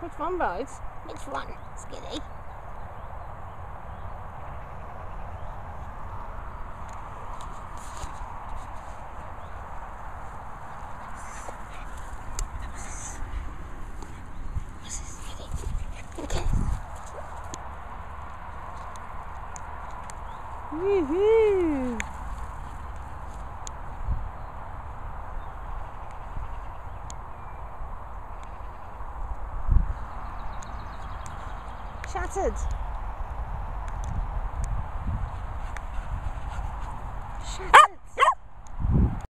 Which one, Rhodes? Which one, Skitty? Woohoo! Shattered.